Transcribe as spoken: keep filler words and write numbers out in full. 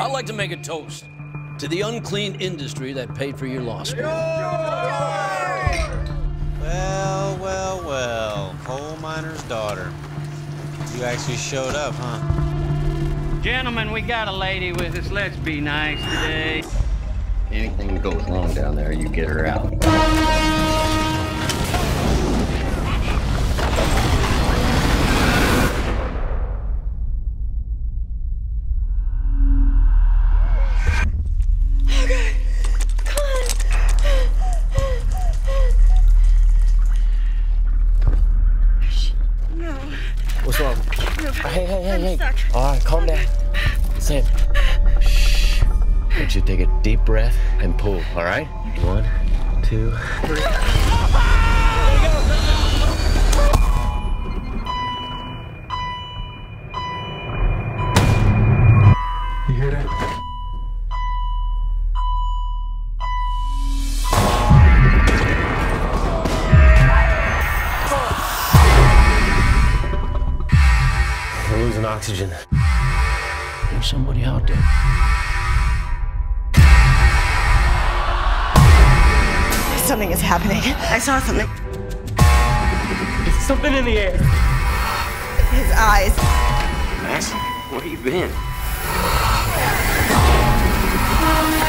I'd like to make a toast to the unclean industry that paid for your loss. Well, well, well, coal miner's daughter. You actually showed up, huh? Gentlemen, we got a lady with us. Let's be nice today. Anything that goes wrong down there, you get her out. What's wrong? No, hey, hey, hey, I'm hey. Stuck. All right, calm down. Sam. Shh. I want you to take a deep breath and pull, all right? One, two, three. You hear that? Losing oxygen. There's somebody out there. Something is happening. I saw something. There's something in the air. His eyes. Max, where you been?